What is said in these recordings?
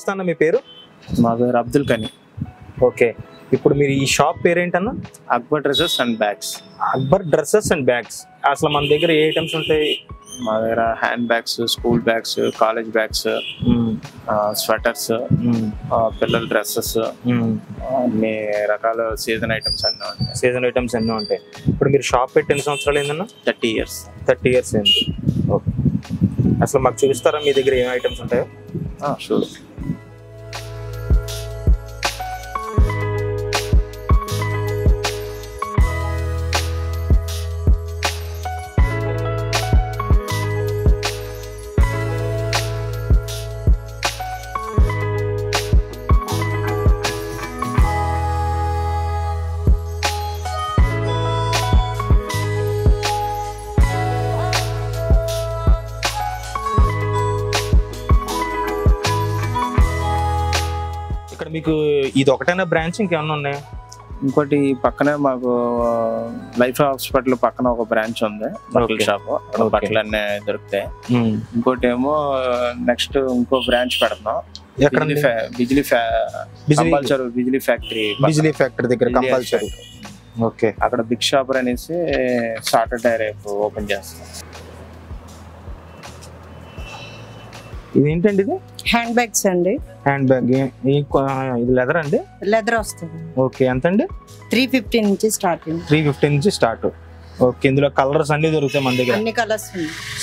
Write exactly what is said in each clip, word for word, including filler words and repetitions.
నమస్తే అన్న, మీ పేరు? మా పేరు అబ్దుల్ కనీ. ఓకే, ఇప్పుడు మీరు ఈ షాప్ పేరేంటన్నా? Akbar dresses and bags. Akbar dresses and bags. అసలు మన దగ్గర ఏ ఐటమ్స్ ఉంటాయి? మా దగ్గర hand bags, school bags, college bags, sweaters, పిల్లల డ్రెస్సెస్, అన్ని రకాల సీజన్ ఐటమ్స్ అన్నీ ఉంటాయి. సీజన్ ఐటమ్స్ అన్నీ ఉంటాయి. ఇప్పుడు మీరు షాప్ పెట్టి ఎన్ని సంవత్సరాలు ఏందన్నా? Thirty years. థర్టీ ఇయర్స్ ఏంది? ఓకే, అసలు మాకు చూపిస్తారా మీ దగ్గర ఏం ఐటమ్స్ ఉంటాయో? షూర్. మీకు ఇది ఒకటైనా బ్రాంచ్ ఇంకేమన్నా ఉన్నాయా? ఇంకోటి పక్కనే మాకు లైఫ్ హాస్పిటల్ పక్కన ఒక బ్రాంచ్ ఉంది, బట్టల షాప్, బట్టలు అన్నీ దొరుకుతాయి. ఇంకోటి ఏమో నెక్స్ట్ ఇంకో బ్రాంచ్ పెడతాం. బిజిలీ బిజిలీ ఫ్యాక్టరీ బిజిలీ ఫ్యాక్టరీ దగ్గర కంపల్సరీ. ఓకే, అక్కడ బిగ్ షాపర్ అనేసి సాటర్డే రేపు ఓపెన్ చేస్తాం. ఇదేంటండి? ఇది హ్యాండ్ బ్యాగ్స్ అండి. హ్యాండ్ బ్యాగ్ ఇది లెదర్ అండి? లెదర్ వస్తుంది. ఓకే, ఎంత అండి? త్రీ ఫిఫ్టీ నుంచి స్టార్ట్. త్రీ ఫిఫ్టీ నుంచి స్టార్ట్. ఓకే, ఇందులో కలర్స్ అన్ని దొరుకుతాయి మన దగ్గర. అన్ని కలర్స్,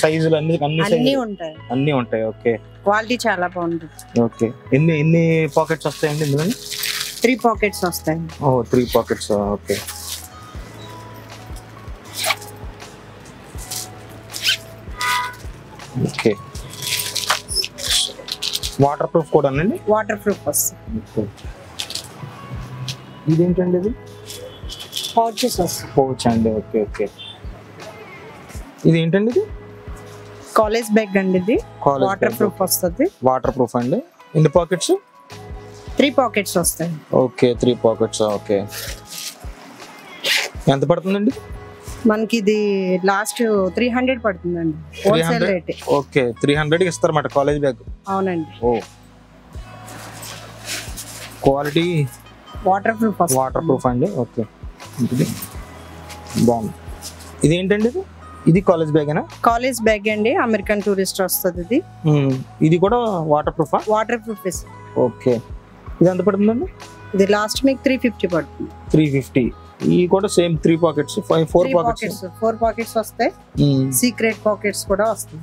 సైజులు అన్ని అన్ని ఉంటాయి. అన్ని ఉంటాయి. ఓకే, క్వాలిటీ చాలా బాగుంటుంది. ఓకే, ఎన్ని ఎన్ని పాకెట్స్ వస్తాయండి ఇందులో? త్రీ పాకెట్స్ వస్తాయి. Oh, three pockets. Okay, okay. Water proof కూడా అండి? వాటర్ ప్రూఫ్ వస్తుంది. ఇదేంటండి? ఇది పౌచెస్ వస్తాయి. పౌచ్ అండి. Okay, okay. ఇదేంటండి? ఇది కాలేజ్ బ్యాగ్ అండి. ఇది వాటర్ ప్రూఫ్ వస్తుంది. వాటర్ ప్రూఫ్ అండి. ఎన్ని పాకెట్స్? త్రీ పాకెట్స్ వస్తాయి. Okay, three pockets. ఓకే, ఎంత పడుతుందండి మనకి ఇది? లాస్ట్ త్రీ హండ్రెడ్ పడుతుందండి, wholesale rate. Okay, three hundred ఇస్తారు మాట కాలేజ్ బ్యాగ్. అవునండి. Oh, quality water proof. Water proof అండి. ఓకే, బాగుంది. ఇది ఏంటండి? ఇది ఇది కాలేజ్ బ్యాగేనా? కాలేజ్ బ్యాగ్ అండి. అమెరికన్ టూరిస్ట్ వస్తుంది ఇది. ఇది కూడా water proof. Water proof. Okay, ఇది ఎంత పడుతుందండి? ఇది లాస్ట్ మీకు త్రీ ఫిఫ్టీ పడుతుంది. త్రీ ఫిఫ్టీ ఈ కూడా same three pockets. Four pockets. Four pockets వస్తాయి. సీక్రెట్ పాకెట్స్ కూడా వస్తాయి.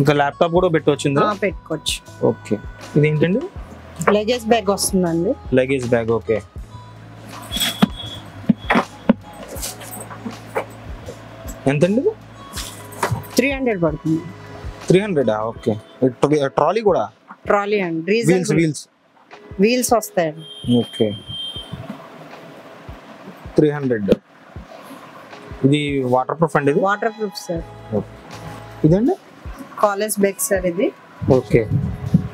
ఇంకా ల్యాప్టాప్ కూడా పెట్టొచ్చిందా? పెట్టుకోవచ్చు. ఓకే, ఇది ఏంటండి? లగేజ్ బ్యాగ్ వస్తుందండి. Luggage bag. ఓకే, ఎంతండి? త్రీ హండ్రెడ్ పడుతుంది. త్రీ హండ్రెడా? ఓకే. ట్రాలీ కూడా? ట్రాలీ అండి. వీల్స్ వీల్స్ వీల్స్ వస్తాయండి. Okay, three hundred. ఇది వాటర్ ప్రూఫ్ అండి? Water proof sir. ఇదండి కాలేజ్ బ్యాగ్ సార్ ఇది. Okay,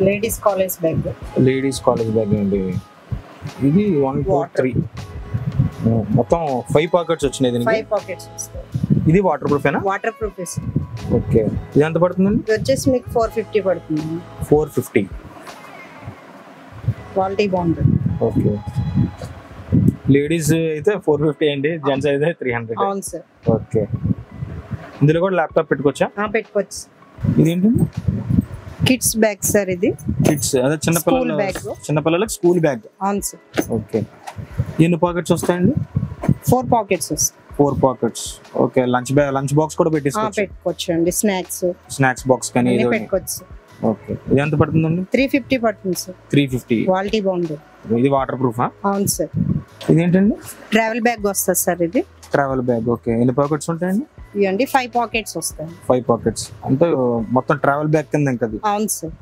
ladies college bag. Ladies college bag అండి. ఇది వన్ ఫోర్ త్రీ. మొత్తం ఫైవ్ పాకెట్స్ వచ్చినాయి. ఫైవ్ పాకెట్స్ వస్తాయి. ఇది వాటర్ ప్రూఫ్ ఏనా? Water proof. ఓకే, ఇది ఎంత పడుతుందండి? ఇది వచ్చేసి మీకు ఫోర్ ఫిఫ్టీ పడుతుంది. Four fifty. క్వాలిటీ బాగుంటుంది. ఓకే, లేడీస్ అయితే ఫోర్ ఫిఫ్టీ అండి, జెంట్స్ అయితే త్రీ హండ్రెడ్. అవును సార్. ఓకే, ఇందులో కూడా ల్యాప్టాప్ పెట్టుకోవచ్చా? పెట్టుకోవచ్చు. ఇదేంటండి? కిడ్స్ బ్యాగ్ సార్ ఇది. కిడ్స్ అదే చిన్నపిల్లల బ్యాగ్. చిన్నపిల్లలకు స్కూల్ బ్యాగ్. అవును సార్. ఓకే, ఎన్ని పాకెట్స్ వస్తాయండి? ఫోర్ పాకెట్స్ వస్తాయి. Four pockets. Okay, lunch bag, lunch box కూడా పెట్టేసుకోవచ్చు. పెట్టుకోవచ్చు అండి. స్నాక్స్ స్నాక్స్ బాక్స్ కానీ పెట్టుకోవచ్చు. ఓకే, ఇది ఎంత పడుతుందండి? త్రీ ఫిఫ్టీ పడుతుంది సార్. Three fifty. క్వాలిటీ బాగుంటుంది. ఇది వాటర్ ప్రూఫ్. అవును సార్. ఇదేంటండి? ట్రావెల్ బ్యాగ్ వస్తుంది సార్ ఇది. Travel bag. ఓకే, ఎన్ని పాకెట్స్ ఉంటాయండి? ఇవ్వండి ఫైవ్ పాకెట్స్ వస్తాయి. ఫైవ్ పాకెట్స్ అంటే మొత్తం ట్రావెల్ బ్యాగ్ కింద ఇంకా? అవును సార్.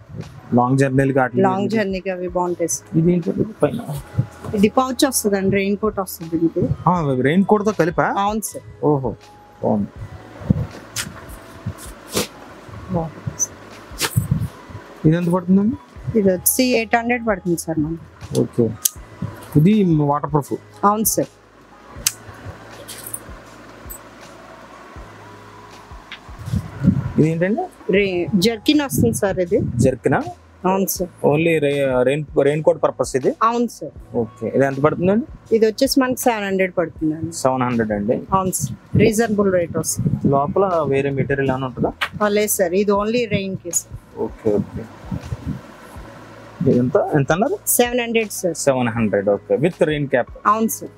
లాంగ్ జర్నీలు కాబట్టి లాంగ్ జర్నీకి అవి బాగుంటాయి సార్. ఇది ఏంటంటే పైన ఇది పౌచ్ వస్తుంది అండి. రెయిన్ కోట్ వస్తుంది ఇది. రెయిన్ కోట్తో కలిపా? అవును సార్. ఓహో, బాగుంది. ఇది ఎంత పడుతుందండి? ఇది వచ్చి ఎయిట్ హండ్రెడ్ పడుతుంది సార్ మనం. ఓకే, ఇది వాటర్ ప్రూఫ్. అవును సార్. ఇది ఏంటండి? జర్కిన్ వస్తుంది సార్ ఇది. జర్కినా? అవును sir. Only rain rain coat purpose ఇది? అవును సార్. ఓకే, ఇది ఎంత పడుతుందండి? ఇది వచ్చేసి మనకి సెవెన్ హండ్రెడ్ పడుతుందండి. సెవెన్ హండ్రెడ్ అండి? అవును సార్, రీజనబుల్ రేట్ వస్తుంది. లోపల వేరే మెటీరియల్ ఏమైనా ఉంటుందా? లేదు సార్, ఇది ఓన్లీ రెయిన్ కి. ఓకే ఓకే, ఎంత ఎంత అన్నారు? Seven hundred sir. Seven hundred okay, with rain cap. అవును సార్.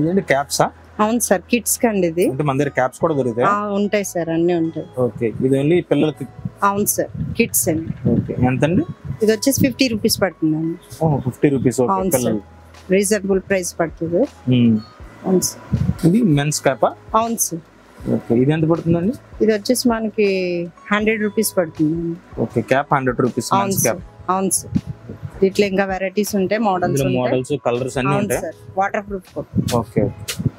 ఇదేంటి క్యాప్సా? అవును సార్, కిడ్స్ కండి. ఇది అంటే మన దగ్గర క్యాప్స్ కూడా దొరుకుతాయి? ఉంటాయి సార్, అన్ని ఉంటాయి. ఓకే, ఇది ఓన్లీ పిల్లలకి? అవును సార్, కిడ్స్ అండి. ఓకే, ఎంత అండి? ఇది వచ్చేసి ఫిఫ్టీ రూపీస్ పడుతుందండి. Oh, fifty rupees. ఓకే, పిల్లలు రీజనబుల్ ప్రైస్ పడుతుంది. అవును సార్. ఇది మెన్స్ క్యాపా? అవును సార్. ఓకే, ఇది ఎంత పడుతుందండి? ఇది వచ్చేసి మనకి హండ్రెడ్ రూపీస్ పడుతుందండి. Okay, cap hundred rupees men's cap. అవును సార్, ఇట్లా ఇంకా వెరైటీస్ ఉంటాయి, మోడల్స్ ఉంటాయి, మోడల్స్ కలర్స్ అన్ని ఉంటాయి. Water proof. Okay okay.